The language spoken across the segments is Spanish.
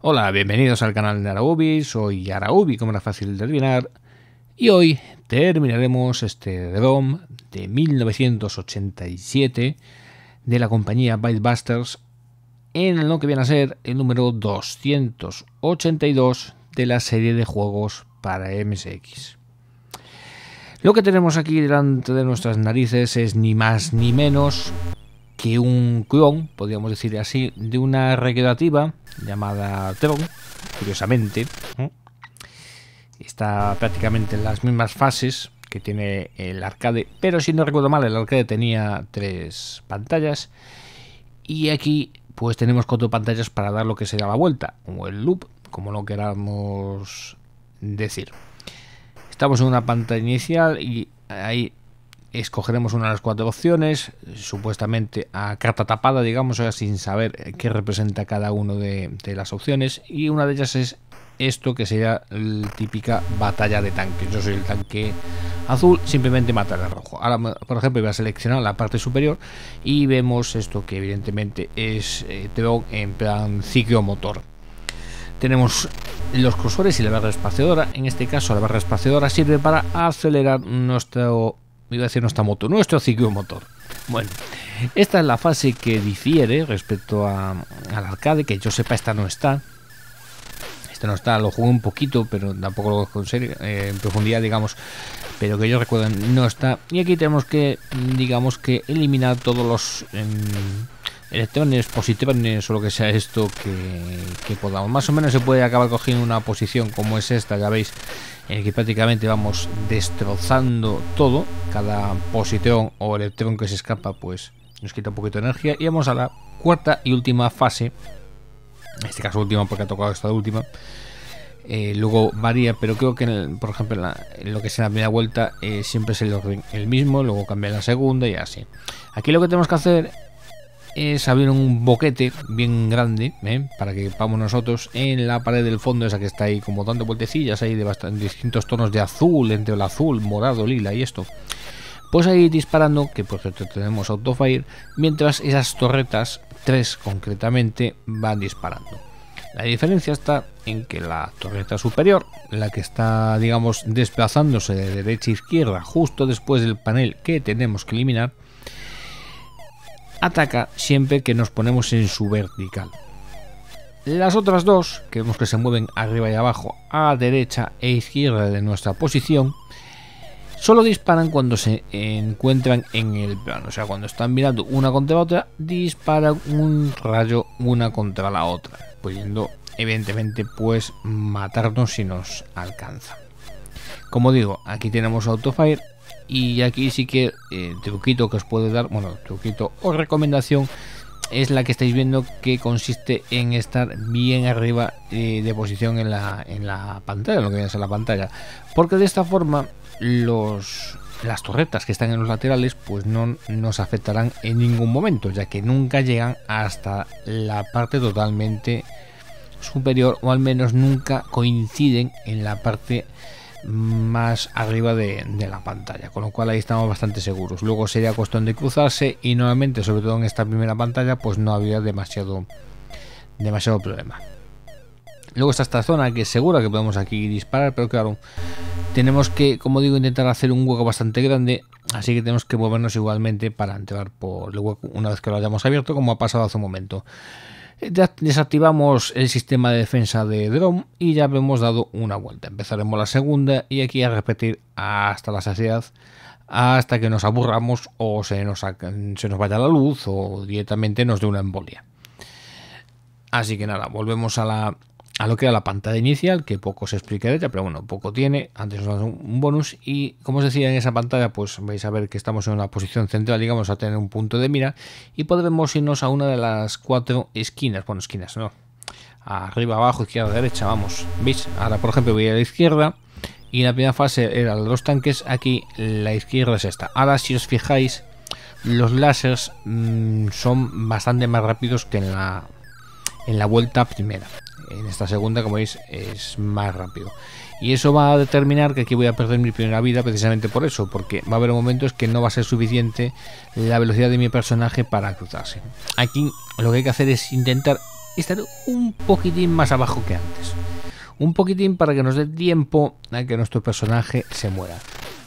Hola, bienvenidos al canal de Araubi, soy Araubi, como era fácil de adivinar, y hoy terminaremos este Drome de 1987 de la compañía ByteBusters en lo que viene a ser el número 282 de la serie de juegos para MSX. Lo que tenemos aquí delante de nuestras narices es ni más ni menos que un clon, podríamos decir así, de una recreativa llamada Tron, curiosamente, ¿no? Está prácticamente en las mismas fases que tiene el arcade, pero si no recuerdo mal, el arcade tenía 3 pantallas y aquí pues tenemos 4 pantallas para dar lo que será la vuelta, o el loop, como lo queramos decir. Estamos en una pantalla inicial y ahí escogeremos una de las 4 opciones, supuestamente a carta tapada, digamos, ahora sin saber qué representa cada una de las opciones, y una de ellas es esto que sería la típica batalla de tanques. Yo soy el tanque azul, simplemente matar al rojo. Ahora, por ejemplo, voy a seleccionar la parte superior y vemos esto que evidentemente es Tron en plan ciclomotor. Tenemos los cursores y la barra espaciadora. En este caso la barra espaciadora sirve para acelerar nuestro... iba a decir nuestra moto, nuestro ciclomotor. Bueno, esta es la fase que difiere respecto al arcade, que yo sepa esta no está. Esta no está, lo jugué un poquito, pero tampoco lo conseguí en profundidad, digamos. Pero que yo recuerdo, no está. Y aquí tenemos que, digamos, que eliminar todos los electrones, positrones o lo que sea esto que podamos. Más o menos se puede acabar cogiendo una posición como es esta, ya veis, en el que prácticamente vamos destrozando todo. Cada positrón o electrón que se escapa pues nos quita un poquito de energía. Y vamos a la cuarta y última fase, en este caso última porque ha tocado esta última. Luego varía, pero creo que por ejemplo en lo que es en la primera vuelta siempre es el orden el mismo, luego cambia en la segunda y así. Aquí lo que tenemos que hacer es abrir un boquete bien grande, para que vamos nosotros en la pared del fondo, esa que está ahí como dando vueltecillas ahí de distintos tonos de azul, entre el azul, morado, lila y esto, pues ahí disparando, que por cierto tenemos autofire, mientras esas torretas, 3 concretamente, van disparando. La diferencia está en que la torreta superior, la que está, digamos, desplazándose de derecha a izquierda justo después del panel que tenemos que eliminar, ataca siempre que nos ponemos en su vertical. Las otras dos, que vemos que se mueven arriba y abajo, a derecha e izquierda de nuestra posición, solo disparan cuando se encuentran en el plano. O sea, cuando están mirando una contra la otra, disparan un rayo una contra la otra, pudiendo evidentemente pues matarnos si nos alcanza. Como digo, aquí tenemos autofire. Y aquí sí que truquito que os puedo dar, bueno, truquito o recomendación, es la que estáis viendo, que consiste en estar bien arriba de posición en la pantalla, en lo que viene a ser la pantalla. Porque de esta forma las torretas que están en los laterales pues no nos afectarán en ningún momento, ya que nunca llegan hasta la parte totalmente superior, o al menos nunca coinciden en la parte más arriba de la pantalla, con lo cual ahí estamos bastante seguros. Luego sería cuestión de cruzarse y nuevamente, sobre todo en esta primera pantalla, pues no había demasiado problema. Luego está esta zona que es segura, que podemos aquí disparar, pero claro, tenemos que, como digo, intentar hacer un hueco bastante grande, así que tenemos que movernos igualmente para entrar por el hueco una vez que lo hayamos abierto, como ha pasado hace un momento. Desactivamos el sistema de defensa de Drome y ya hemos dado una vuelta. Empezaremos la segunda y aquí a repetir hasta la saciedad, hasta que nos aburramos o se nos vaya la luz o directamente nos dé una embolia. Así que nada, volvemos a lo que era la pantalla inicial, que poco se explica de ella, pero bueno, poco tiene. Antes nos da un bonus y, como os decía, en esa pantalla pues vais a ver que estamos en una posición central, digamos, a tener un punto de mira, y podremos irnos a una de las 4 esquinas, bueno, esquinas no, arriba, abajo, izquierda, derecha, vamos, ¿veis? Ahora, por ejemplo, voy a la izquierda y en la primera fase eran los tanques, aquí la izquierda es esta. Ahora, si os fijáis, los láseres son bastante más rápidos que en la vuelta primera. En esta segunda, como veis, es más rápido. Y eso va a determinar que aquí voy a perder mi primera vida, precisamente por eso, porque va a haber momentos que no va a ser suficiente la velocidad de mi personaje para cruzarse. Aquí lo que hay que hacer es intentar estar un poquitín más abajo que antes. Un poquitín para que nos dé tiempo a que nuestro personaje se muera.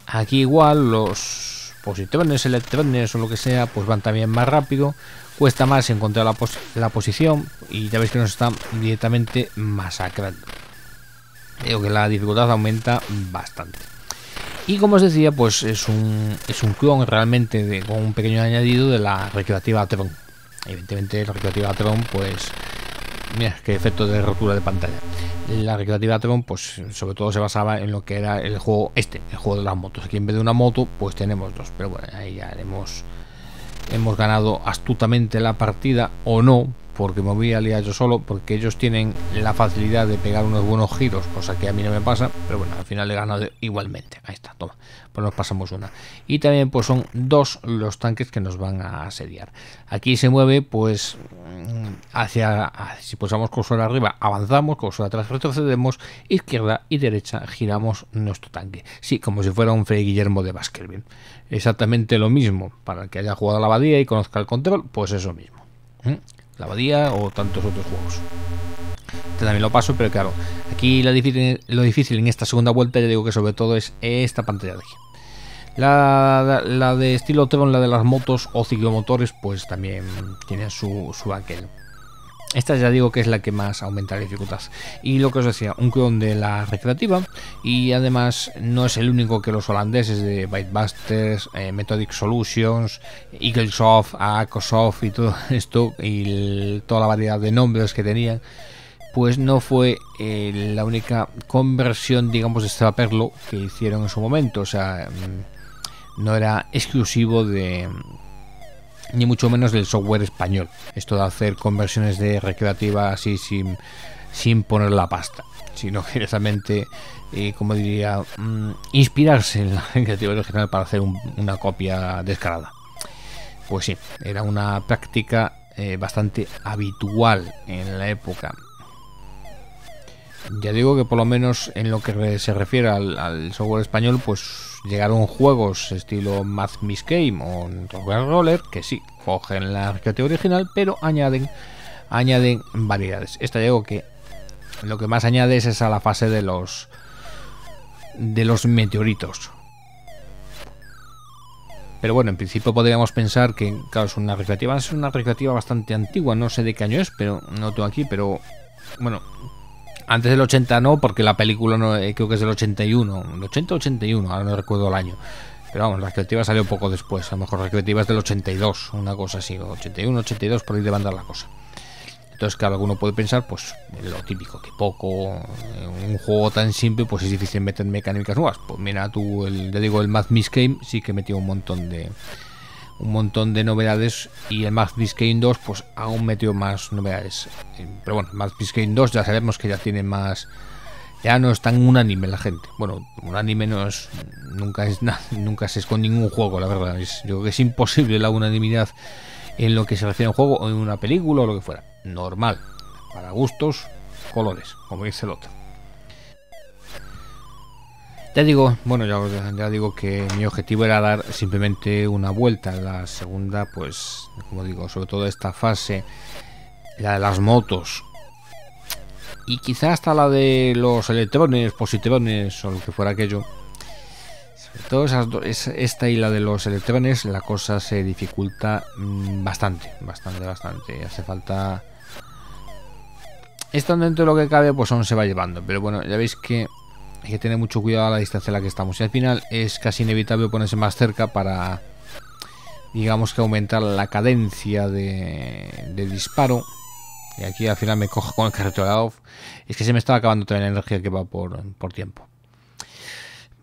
Aquí igual los positrones, electrones o lo que sea, pues van también más rápido. Cuesta más encontrar la posición y ya veis que nos están directamente masacrando. Creo que la dificultad aumenta bastante. Y como os decía, pues es un clon realmente con un pequeño añadido de la recreativa Tron. Evidentemente la recreativa Tron, pues... mira, qué efecto de rotura de pantalla. La recreativa Tron, pues sobre todo se basaba en lo que era el juego el juego de las motos. Aquí en vez de una moto, pues tenemos dos. Pero bueno, ahí ya hemos ganado astutamente la partida, o no, porque me voy a liar yo solo, porque ellos tienen la facilidad de pegar unos buenos giros, cosa que a mí no me pasa, pero bueno, al final he ganado igualmente. Ahí está, toma, pues nos pasamos una. Y también pues son dos los tanques que nos van a asediar. Aquí se mueve pues hacia, si pulsamos cursor arriba avanzamos, cursor atrás retrocedemos, izquierda y derecha giramos nuestro tanque. Sí, como si fuera un Fray Guillermo de Baskerville. Exactamente lo mismo, para el que haya jugado a la abadía y conozca el control, pues eso mismo. La abadía o tantos otros juegos. Este también lo paso, pero claro, aquí lo difícil en esta segunda vuelta, ya digo que sobre todo es esta pantalla de aquí. La de estilo Tron, la de las motos o ciclomotores, pues también tiene su aquel. Esta ya digo que es la que más aumenta la dificultad. Y lo que os decía, un clon de la recreativa. Y además no es el único, que los holandeses de ByteBusters, Methodic Solutions, Eaglesoft, Akosoft y todo esto, y toda la variedad de nombres que tenían, pues no fue la única conversión, digamos, de Steve Perlo que hicieron en su momento. O sea, no era exclusivo de... ni mucho menos del software español, esto de hacer conversiones de recreativa así sin poner la pasta, sino que directamente, como diría, inspirarse en la recreativa original para hacer una copia descarada. Pues sí, era una práctica bastante habitual en la época. Ya digo que por lo menos en lo que se refiere al software español, pues llegaron juegos estilo Math Miss Game o Roller, que sí, cogen la recreativa original, pero añaden variedades. Esta digo que lo que más añade es a la fase de los meteoritos. Pero bueno, en principio podríamos pensar que, claro, es una recreativa bastante antigua, no sé de qué año es, pero no tengo aquí, pero bueno... Antes del 80 no, porque la película no, creo que es del 81, el 80-81, ahora no recuerdo el año. Pero vamos, la recreativa salió poco después, a lo mejor la recreativa es del 82, una cosa así, 81, 82, por ahí debe andar la cosa. Entonces, claro, alguno puede pensar, pues, lo típico, que poco, un juego tan simple, pues es difícil meter mecánicas nuevas. Pues mira tú, ya digo, el Math Miss Game sí que metió un montón de novedades, y el Max Biscayne 2 pues aún metió más novedades, pero bueno, Max Biscayne 2 ya sabemos que ya tiene más, ya no es tan unánime la gente. Bueno, unánime no es, nunca es con ningún juego, la verdad. Yo creo que es imposible la unanimidad en lo que se refiere a un juego o en una película o lo que fuera. Normal, para gustos, colores, como dice el otro. Ya digo, bueno, ya digo que mi objetivo era dar simplemente una vuelta. La segunda, pues, como digo, sobre todo esta fase, la de las motos y quizá hasta la de los electrones, positrones o lo que fuera aquello. Sobre todo esta y la de los electrones, la cosa se dificulta bastante. Hace falta... Están dentro de lo que cabe, pues aún se va llevando, pero bueno, ya veis que... hay que tener mucho cuidado a la distancia en la que estamos. Y al final es casi inevitable ponerse más cerca para, digamos, que aumentar la cadencia de disparo. Y aquí al final me cojo con el carrito de la off. Es que se me estaba acabando también la energía, que va por tiempo.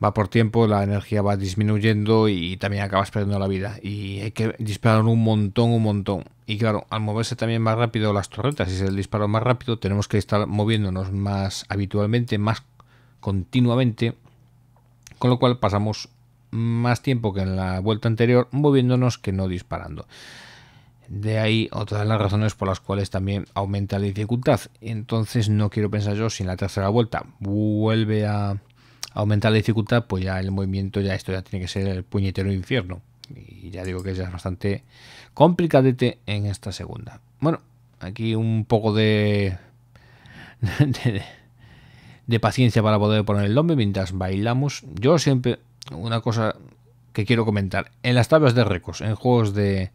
Va por tiempo, la energía va disminuyendo y también acabas perdiendo la vida. Y hay que disparar un montón. Y claro, al moverse también más rápido las torretas, si es el disparo más rápido, tenemos que estar moviéndonos más habitualmente, más continuamente, con lo cual pasamos más tiempo que en la vuelta anterior moviéndonos que no disparando. De ahí otra de las razones por las cuales también aumenta la dificultad. Entonces no quiero pensar yo si en la tercera vuelta vuelve a aumentar la dificultad, pues ya el movimiento, ya esto ya tiene que ser el puñetero infierno. Y ya digo que ya es bastante complicadete en esta segunda. Bueno, Aquí un poco de paciencia para poder poner el nombre mientras bailamos. Yo siempre, una cosa que quiero comentar, en las tablas de récords, en juegos de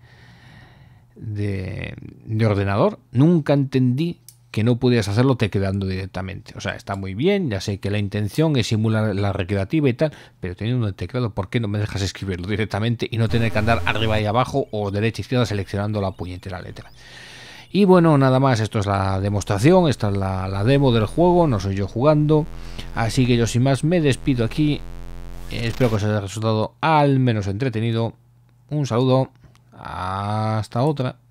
ordenador, nunca entendí que no pudieras hacerlo tecleando directamente. O sea, está muy bien, ya sé que la intención es simular la recreativa y tal, pero teniendo el teclado, ¿por qué no me dejas escribirlo directamente y no tener que andar arriba y abajo o derecha e izquierda seleccionando la puñetera letra? Y bueno, nada más, esto es la demostración, esta es la demo del juego, no soy yo jugando, así que yo sin más me despido aquí, espero que os haya resultado al menos entretenido, un saludo, hasta otra.